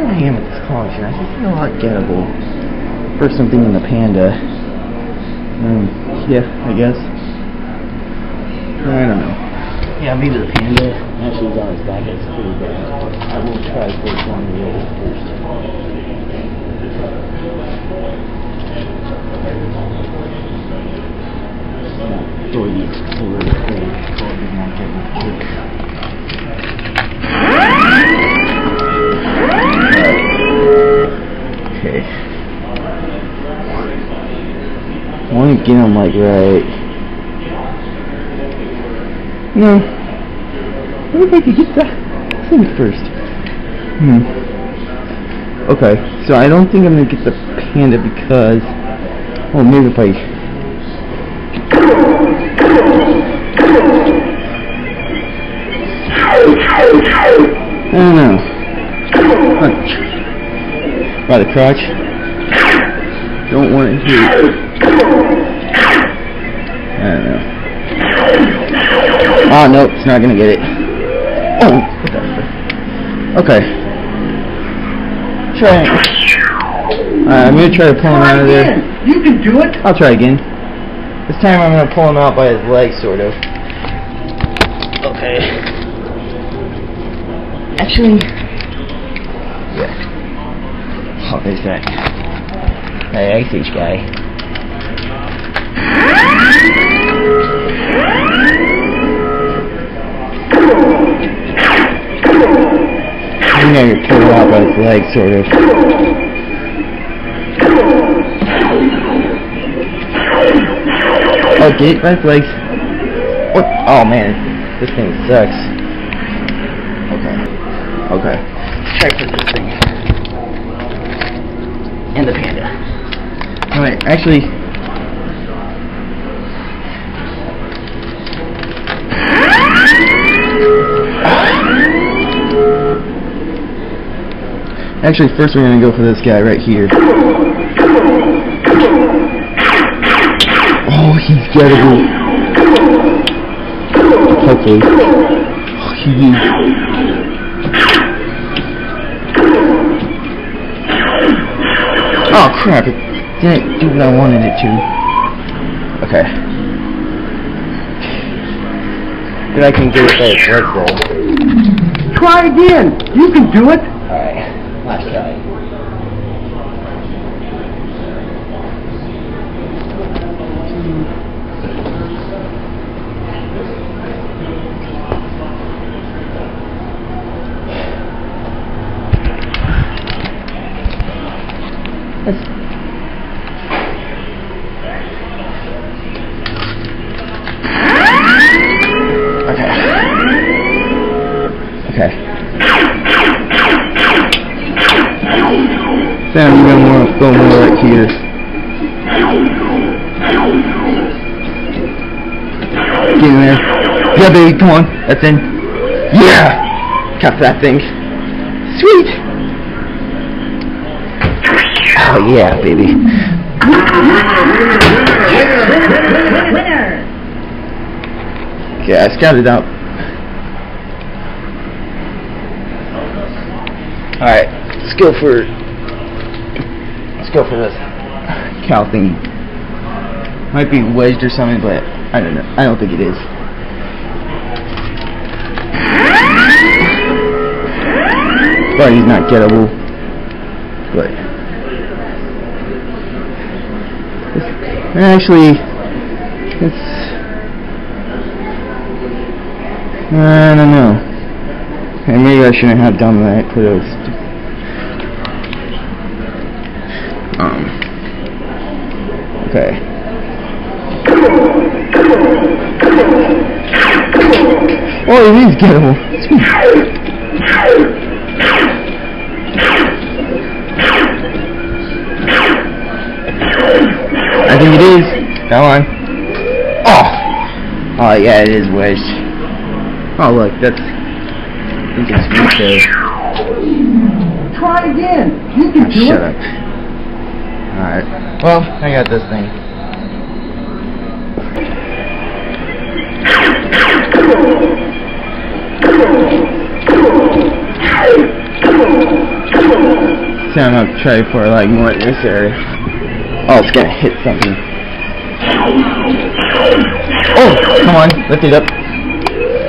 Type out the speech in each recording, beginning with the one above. good I am at this college here. I just feel unforgettable. First I'm thinking the panda. Yeah, I guess. I don't know. Yeah, maybe the panda. Actually, he's on his back. It's pretty bad. I will try for one of the others first. Okay. I want to get him like right. No. What if I could get that thing first? Okay, so I don't think I'm gonna get the panda because, well, maybe if I. I don't know. Huh. By the crotch. Don't want it here. I don't know. Oh, nope, it's not gonna get it. Oh, okay. Try it. I'm gonna try to pull him out of there. You can do it. I'll try again. This time I'm gonna pull him out by his legs, sort of. Okay. Actually, yeah. Oh, there's that. That Ice Age guy. I'm gonna get pulled out by his leg, sort of. Oh, get it by his legs. What? Oh man, this thing sucks. Okay. Okay. Try for this thing. And the panda. Alright, actually. Actually, first we're going to go for this guy right here. Oh, he's gettable. Hopefully. Oh, he is. Oh, crap. It didn't do what I wanted it to. Okay. Then I can get it by a red roll. Try again. You can do it. Alright. Last guy. Okay. Okay. Then I'm gonna want to film more right here. Get in there. Yeah, baby, come on. That's in. Yeah! Got that thing. Sweet! Oh, yeah, baby. Winner! Okay, I scouted out. Alright, let's go for this cow thingy. Might be wedged or something, but I don't know. I don't think it is. But he's not gettable. But actually, it's I don't know. And maybe I shouldn't have done that. Kudos. Okay. Oh, it is gettable. Sweet. I think it is. Come on. Oh! Oh, yeah, it is wedged. Oh, look, that's... I think it's good there. Try again. You can do it. Shut up. Alright, well, I got this thing. time I've tried for like more in this area. Oh, it's gonna hit something. Oh, come on, lift it up.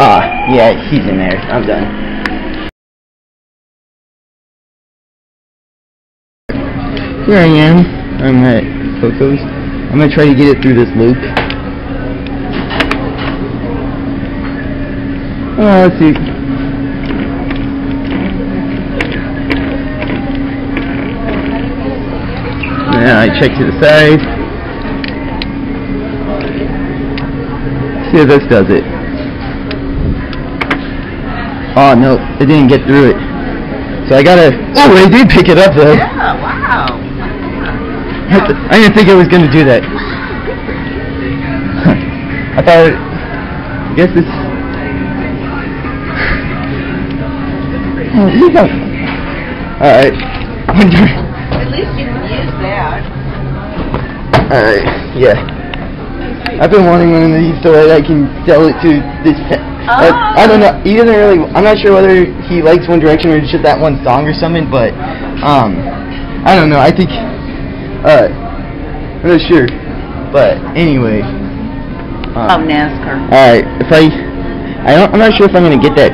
Ah, yeah, he's in there. I'm done. Here I am. I'm at Coco's. I'm gonna try to get it through this loop. Oh, let's see. Now I check to the side. See if this does it. Oh no, it didn't get through it. So I gotta. Oh, I did pick it up though. Yeah, wow. I didn't think I was going to do that. I thought it, I guess it's... Alright. At least you can use that. Alright, yeah. I've been wanting one of these so that I can sell it to this... I don't know, he doesn't really... I'm not sure whether he likes One Direction or just that one song or something, but... I don't know, I think... I'm not sure, but anyway. Oh, NASCAR. Alright, if I'm not sure if I'm gonna get that.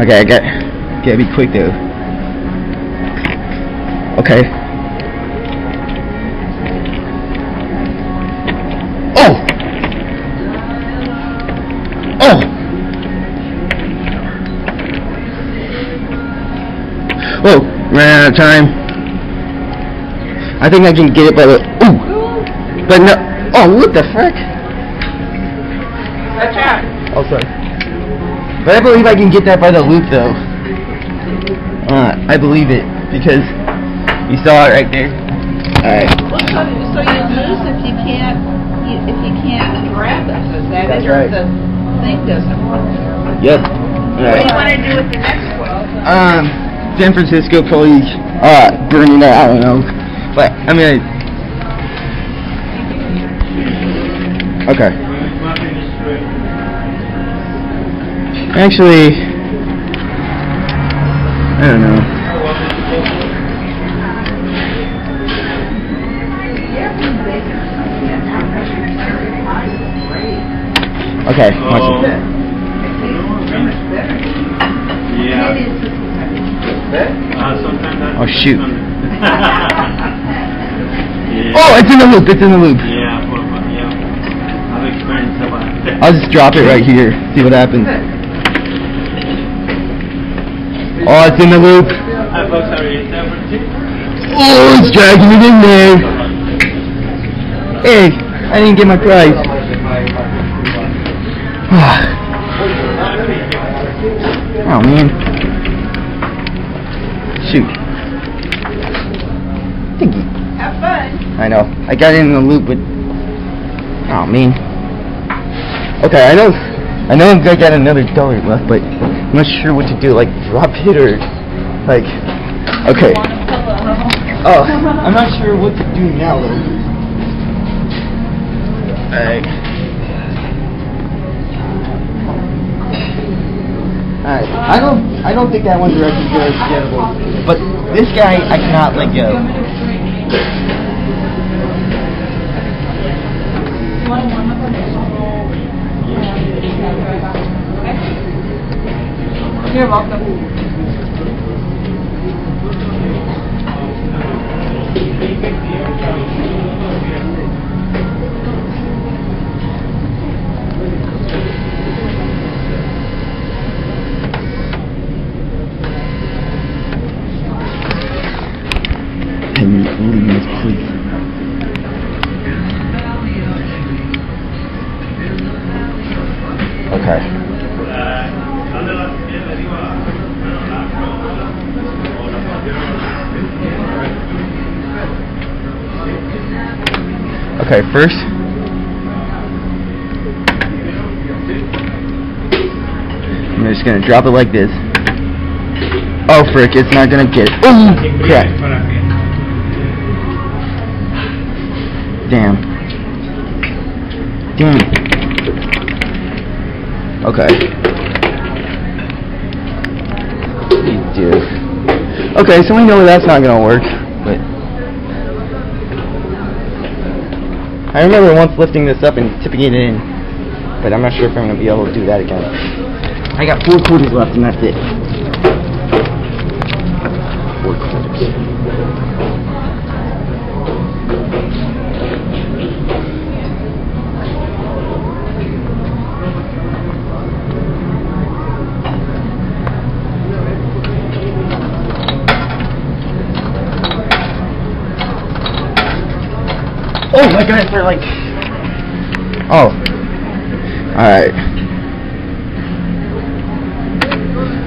Okay, I gotta be quick though. Okay. Oh! Oh! Whoa, ran out of time. I think I can get it by the... Ooh! But no... Oh, what the frick? That's out. Oh, sorry. But I believe I can get that by the loop, though. I believe it. Because you saw it right there. Alright. So you lose if you can't grab it. That's right. The thing doesn't work. Yep. Right. What do you want to do with the next one? San Francisco probably... burning that, I don't know. But, I mean, okay. Actually, I don't know. Okay, watch it. Yeah. Oh, shoot. Oh, it's in the loop, it's in the loop. Yeah, I've experienced that. I'll just drop it right here, see what happens. Oh, it's in the loop. Oh, it's dragging it in there. Hey, I didn't get my prize. Oh, man. Shoot. Have fun. I know. I got in the loop with... Oh, man. Okay, I know I got another dollar left, but I'm not sure what to do. Like, drop it or... Like... Okay. Oh, I'm not sure what to do now, though. Alright. Alright. I don't think that One Direction guy is gettable. But this guy, I cannot let go. You're welcome. Can you leave this, please? Okay. Okay, first. I'm just gonna drop it like this. Oh frick, it's not gonna get it. Oh crap. Damn. Damn it. Okay. You do. Okay, so we know that's not going to work. But I remember once lifting this up and tipping it in, but I'm not sure if I'm going to be able to do that again. I got 4 quarters left and that's it. 4 quarters. Oh my goodness, they're like... Oh. Alright.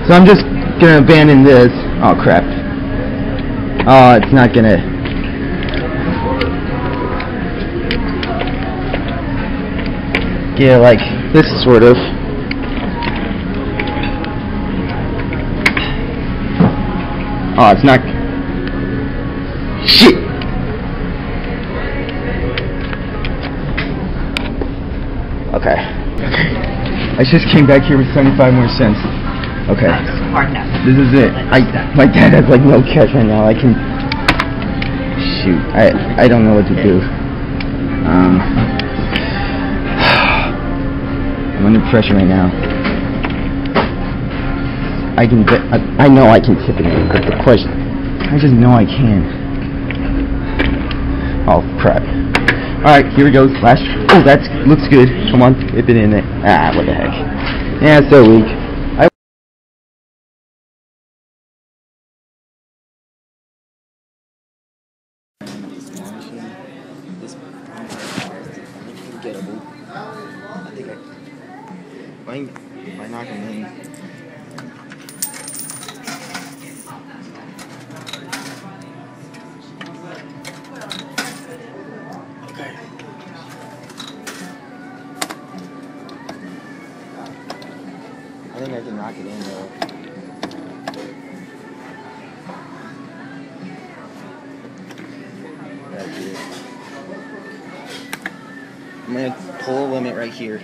So I'm just gonna abandon this. Oh crap. Oh, it's not gonna. Yeah, like this sort of. Oh, it's not. Shit. Okay. I just came back here with 75 more cents. Okay. This is it. My dad has like no cash right now. I can shoot. I don't know what to do. I'm under pressure right now. I know I can tip it in, but the question. I just know I can. Oh crap. Alright, here we go. Slash. Oh, that looks good. Come on, tip it in there. Ah, what the heck. Yeah, it's so weak. If I knock him in. Okay. I think I can knock it in though. That'd be it. I'm gonna pull a limit right here.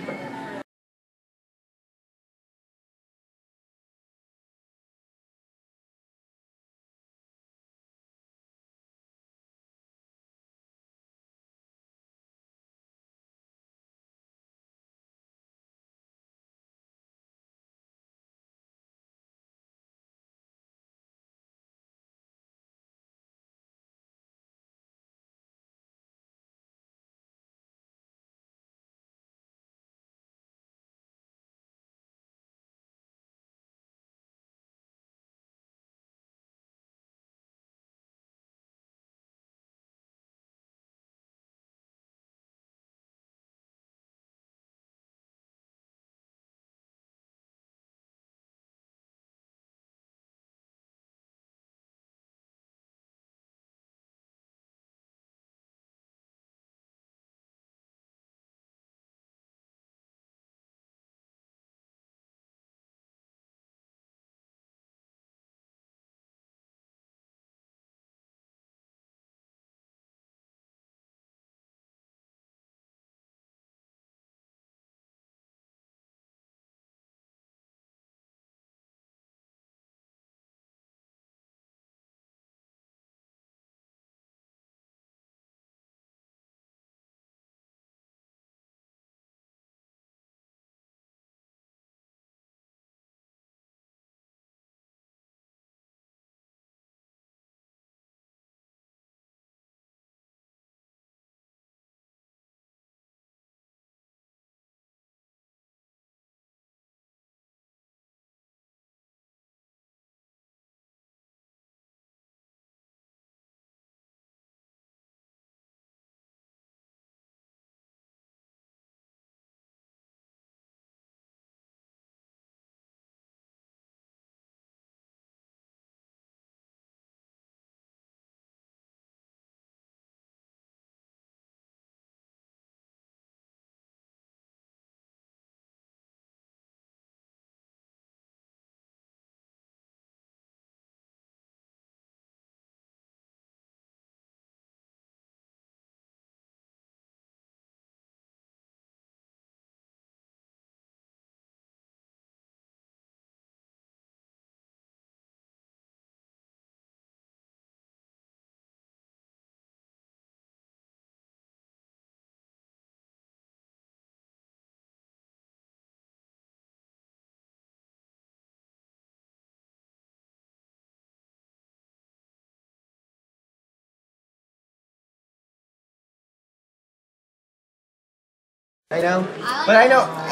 I know, but I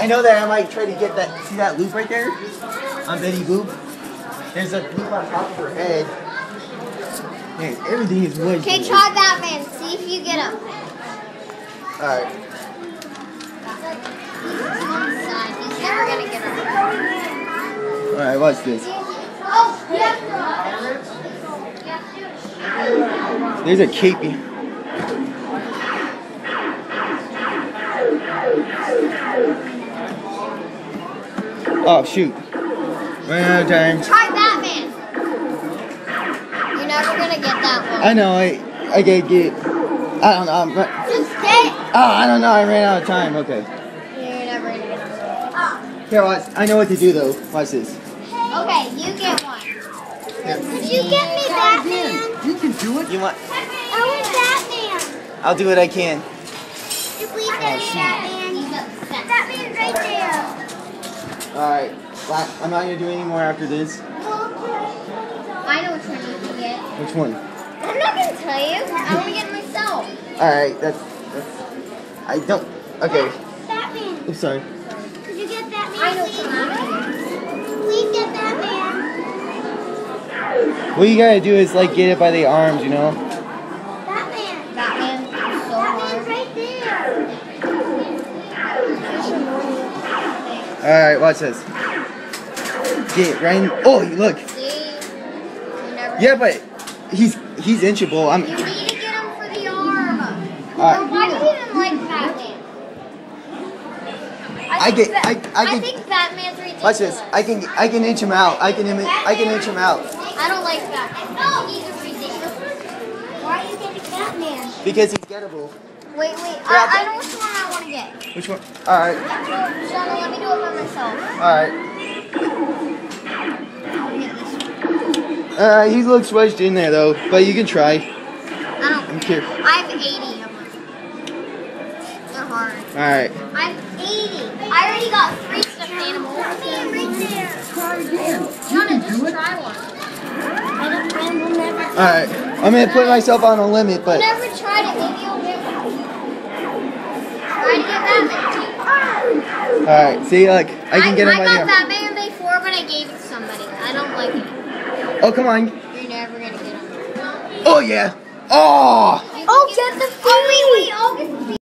know that I might try to get that. See that loop right there on Betty Boop? There's a loop on top of her head. Man, everything is wood. Okay, try that, man. See if you get up. All right. He's never gonna get up. All right, watch this. There's a capey. Oh, shoot. Running out of time. Try Batman. You're never going to get that one. I know. I can't get it. I don't know. Just get it. Oh, I don't know. I ran out of time. Okay. You're never going to get that one. Here, watch. I know what to do, though. Watch this. Okay, you get one. Yeah. Could you get me Batman? You can do it. You want? I want Batman. I'll do what I can. If we get Batman, he's upset. Batman right there. Alright, I'm not going to do any more after this. I know which one you can get. Which one? I'm not going to tell you. I want to get it myself. Alright, that's... I don't... Okay. Batman. I'm sorry. Could you get Batman? I know which one. Please get Batman. What you got to do is, like, get it by the arms, you know? Batman. Batman. So Batman's right there. Alright, watch this. Get right in. Oh, look. See? Yeah, but he's inchable. I'm... You need to get him for the arm. Well, why do you even like Batman? I think Batman's ridiculous. Watch this. I can inch him out. I can inch him out. I don't like Batman. No, he's a ridiculous. Why are you getting Batman? Because he's gettable. Wait, I know which one I want to get. Which one? Alright. Shana, let me do it by myself. Alright. He looks wedged in there, though, but you can try. I don't care. I have 80 of them. They're hard. Alright. I have 80. I already got 3 stuffed animals. Shana, just try one. Alright. I'm going to put myself on a limit, but... I've never tried it. Maybe you'll get one. Alright, see, look, I can get him right here. I got Batman before, but I gave it to somebody. I don't like it. Oh, come on. You're never going to get him. Oh, yeah. Oh, get the free. Oh, wait,